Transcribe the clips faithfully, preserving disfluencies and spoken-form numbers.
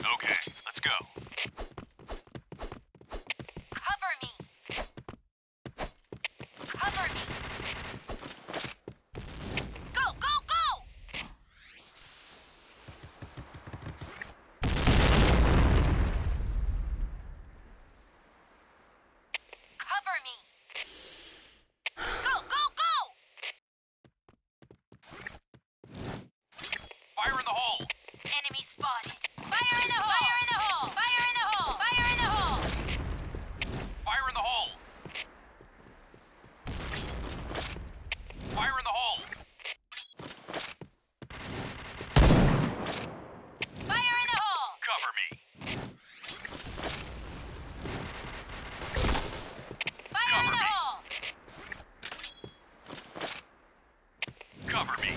Okay, let's go. Cover me. Cover me. Go, go, go! Cover me. Go, go, go! Fire in the hole. Enemy spotted. Fire in the hole! Fire in the hole! Fire in the hole! Fire in the hole! Fire in the hole! Fire in the hole! Fire in the hole! Cover me! Fire in the hole! Cover me!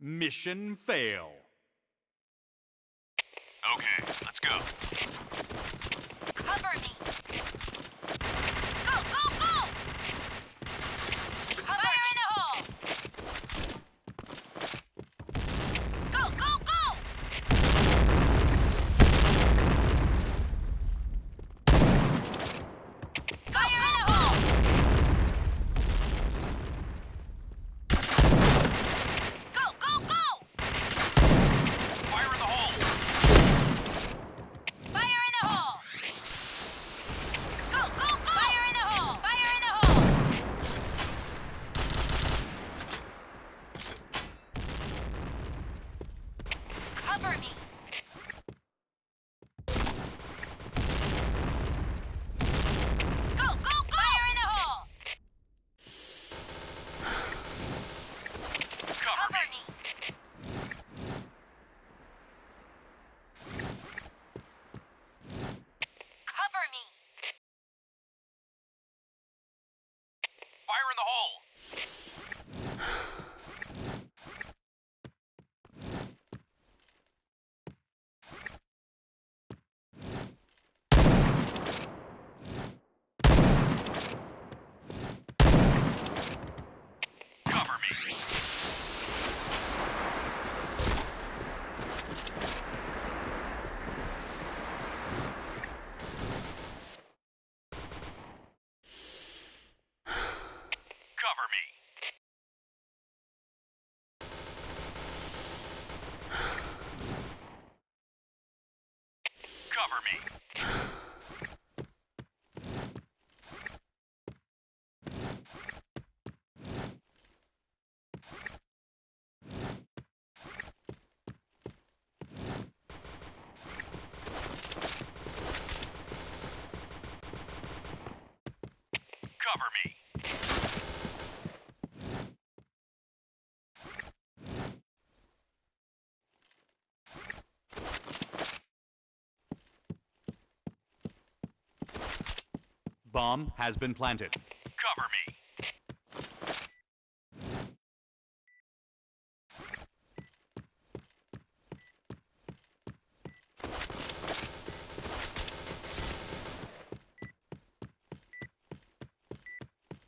Mission fail. Okay, let's go. Cover me. Go, go, go! Fire in the hole! Go, go, go! Fire in the hole! Go, go, go! Fire in the hole! Fire in the hole! Go, go, go! Fire in the hole! Fire in the hole! Cover me! Go, go, go! Fire in the hole! Cover me! Cover me! Cover me! Fire in the hole! Cover me! Cover me! Cover me! Cover me! Bomb has been planted. Cover me! You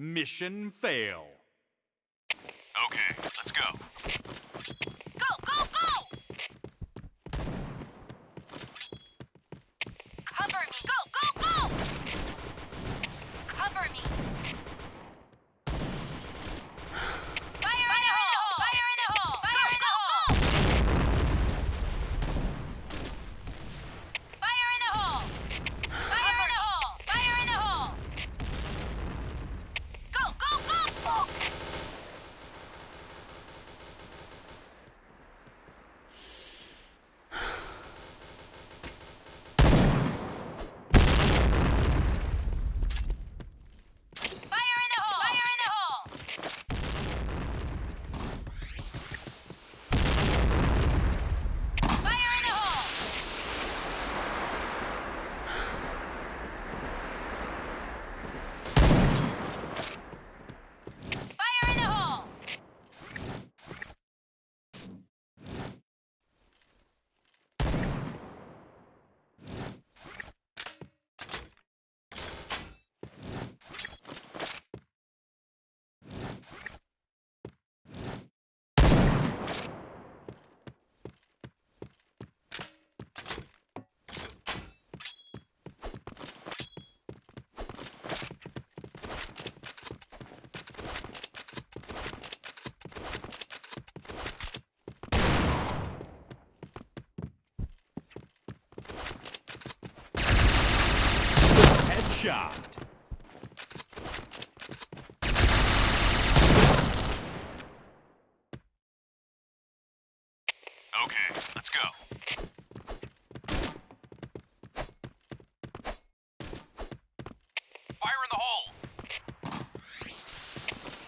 Mission fail. Okay, let's go. Go, go, go!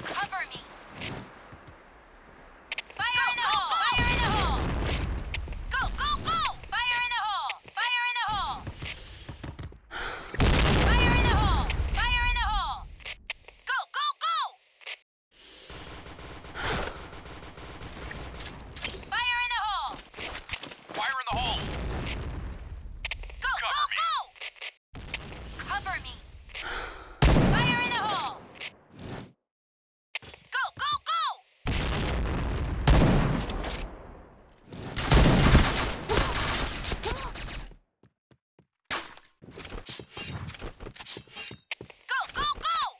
Cover me, go, go, go! Cover me. Fire in the hole! Fire in the hole! Fire in the hole! Fire in the hole! Fire in the hole! Fire in the hole! Go,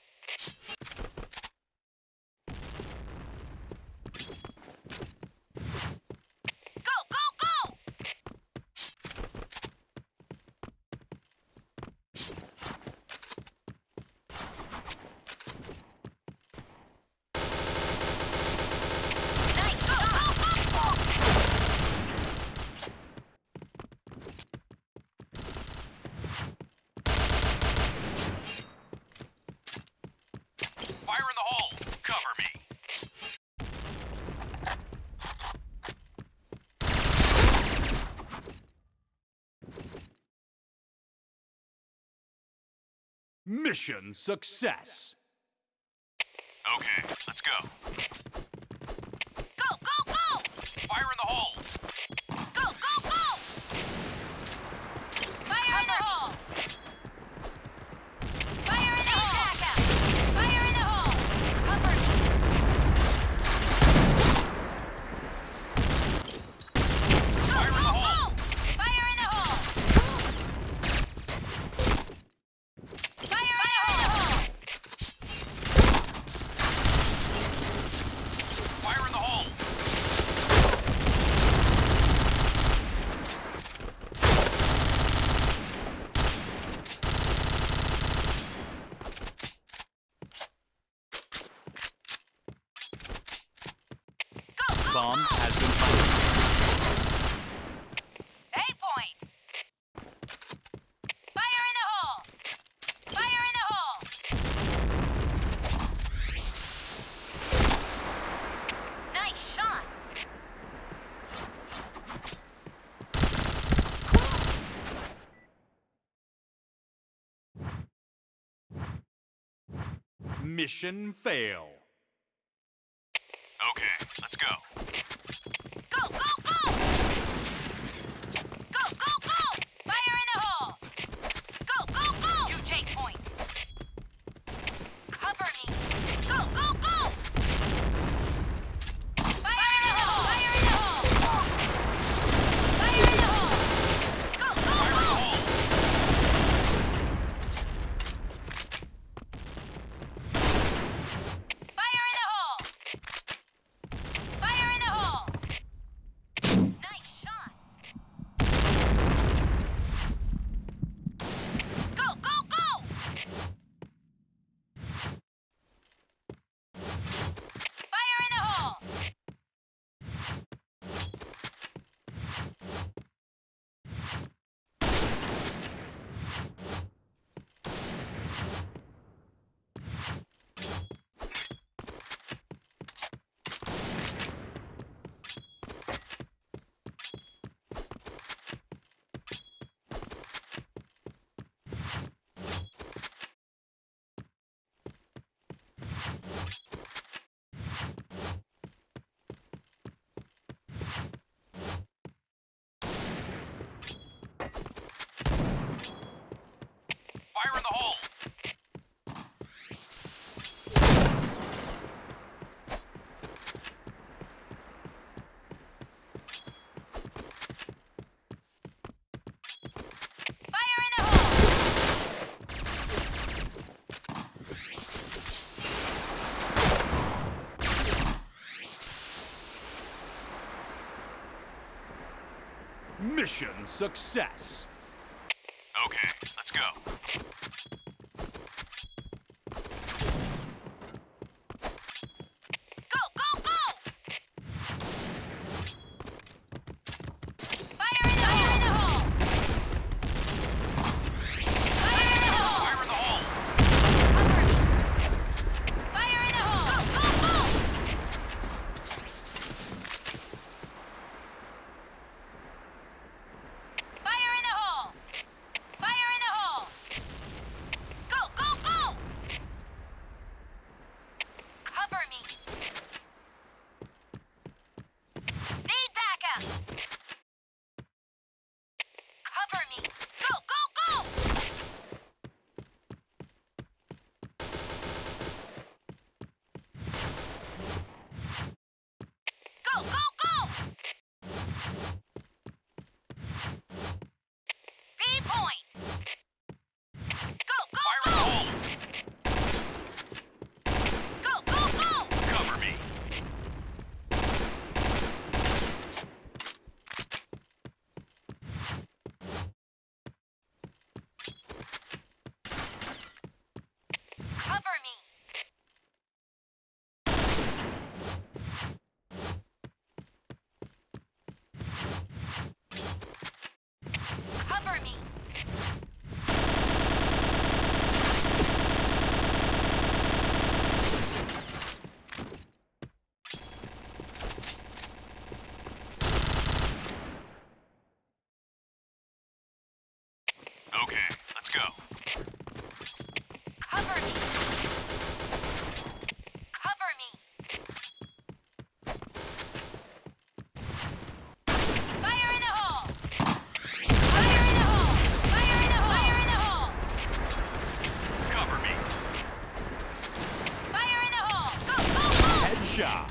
go, go, go! Shot. Okay, let's go. Fire in the hole. Cover me. Fire go, in the go, hole. Go. Fire in the hole. Go, go, go. Fire in the hole. Fire in the hole. Mission success. Okay, let's go. Go, go, go! Fire in the hole. Go, go, go! Fire in the hole. Fire in the hole. Fire in the hole. Cover me. Fire in the hole. Bomb has been planted. A point. Fire in the hole. Fire in the hole. Nice shot. Mission fail. Okay, let's go. Go, go, go! Go, go, go! Fire in the hole! Go, go, go! You take point. Cover me. Mission success. Okay, let's go. Okay, let's go. Cover me. Cover me. Fire in the hole. Fire in the hole. Fire in the hole. Fire in the hole. Cover me. Fire in the hole. Go, go, go. Headshot.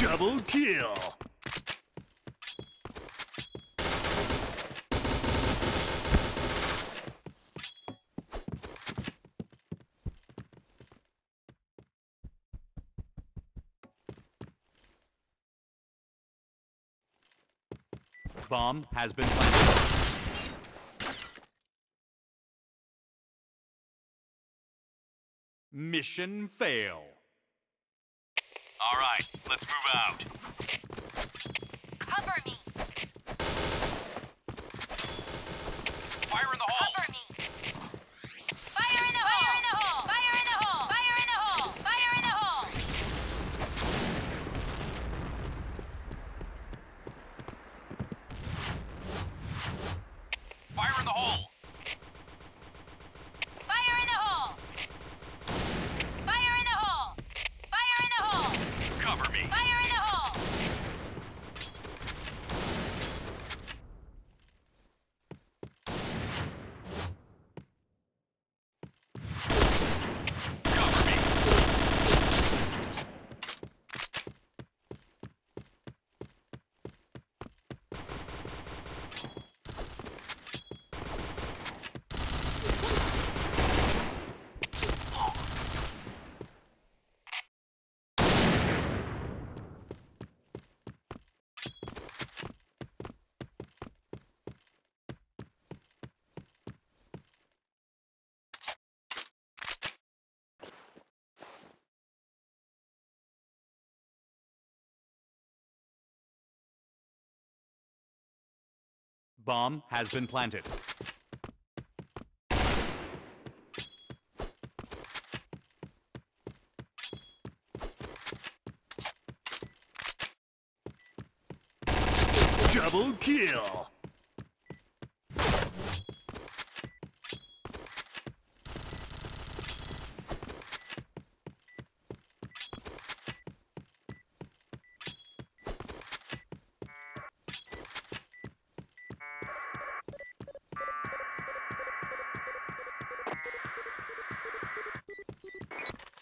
Double kill. Bomb has been planted. Mission fail. All right, let's move out. Cover me. Fire in the hole. Cover me. Fire in the hole. Fire in the hole. Fire in the hole. Fire in the hole. Fire in the hole. Fire in the hole. Bomb has been planted. Double kill.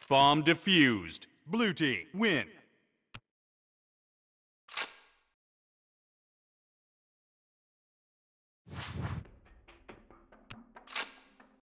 Bomb defused. Blue team win.